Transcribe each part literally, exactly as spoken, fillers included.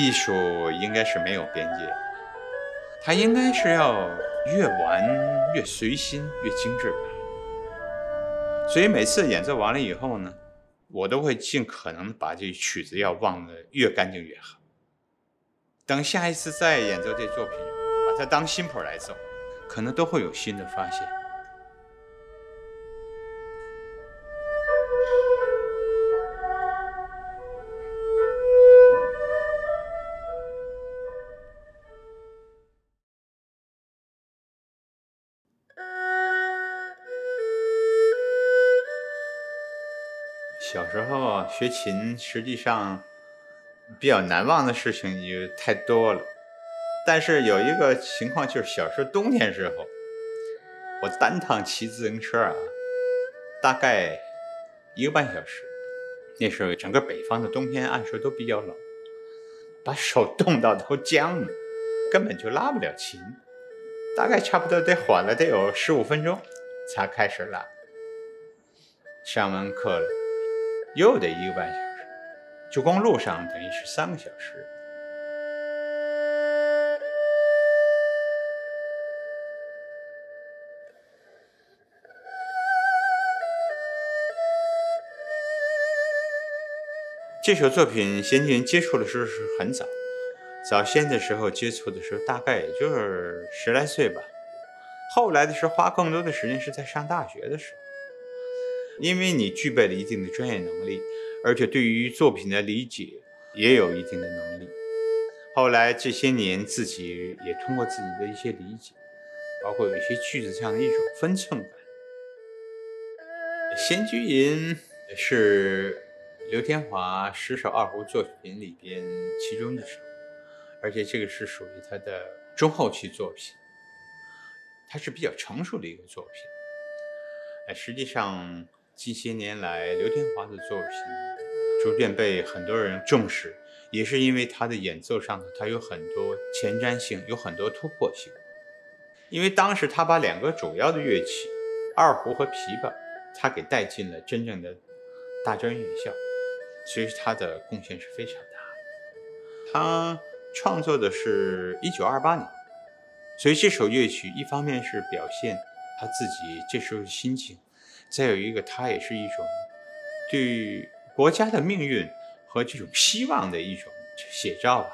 艺术应该是没有边界，它应该是要越玩越随心越精致吧。所以每次演奏完了以后呢，我都会尽可能把这曲子要忘得越干净越好。等下一次再演奏这作品，把它当新谱来奏，可能都会有新的发现。小时候学琴，实际上比较难忘的事情也太多了。但是有一个情况就是，小时候冬天时候，我单趟骑自行车啊，大概一个半小时。那时候整个北方的冬天按说都比较冷，把手冻到都僵了，根本就拉不了琴。大概差不多得缓了得有十五分钟才开始拉。上完课了，又得一个半小时，就光路上等于是三个小时。这首作品先前接触的时候是很早，早先的时候接触的时候大概也就是十来岁吧。后来的时候花更多的时间是在上大学的时候。因为你具备了一定的专业能力，而且对于作品的理解也有一定的能力。后来这些年自己也通过自己的一些理解，包括有一些句子上的一种分寸感。《仙居吟》是刘天华十首二胡作品里边其中一首，而且这个是属于他的中后期作品，它是比较成熟的一个作品。实际上近些年来，刘天华的作品逐渐被很多人重视，也是因为他的演奏上他有很多前瞻性，有很多突破性。因为当时他把两个主要的乐器二胡和琵琶，他给带进了真正的大专院校，所以他的贡献是非常大。他创作的是一九二八年，所以这首乐曲一方面是表现他自己这时候的心情，再有一个他也是一种对国家的命运和这种希望的一种写照吧。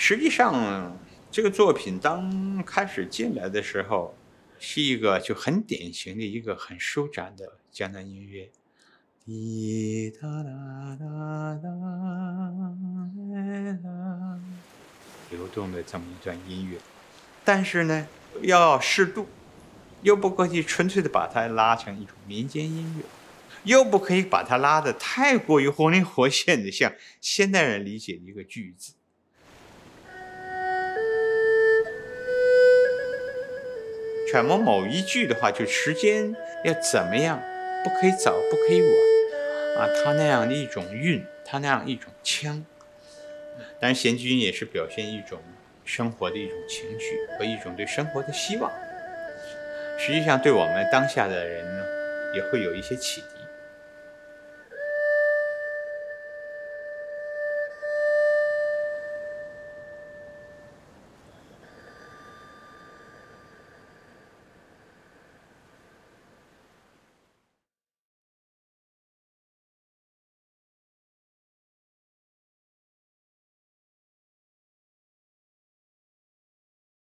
实际上这个作品当开始进来的时候，是一个就很典型的一个很舒展的江南音乐。滴答答答答，流动的这么一段音乐，但是呢，要适度，又不可以纯粹的把它拉成一种民间音乐，又不可以把它拉的太过于活灵活现的，像现代人理解的一个句子。揣摩某一句的话，就时间要怎么样，不可以早，不可以晚啊！他那样的一种韵，他那样一种腔。但是《闲居吟》也是表现一种生活的一种情绪和一种对生活的希望。实际上，对我们当下的人呢，也会有一些启迪。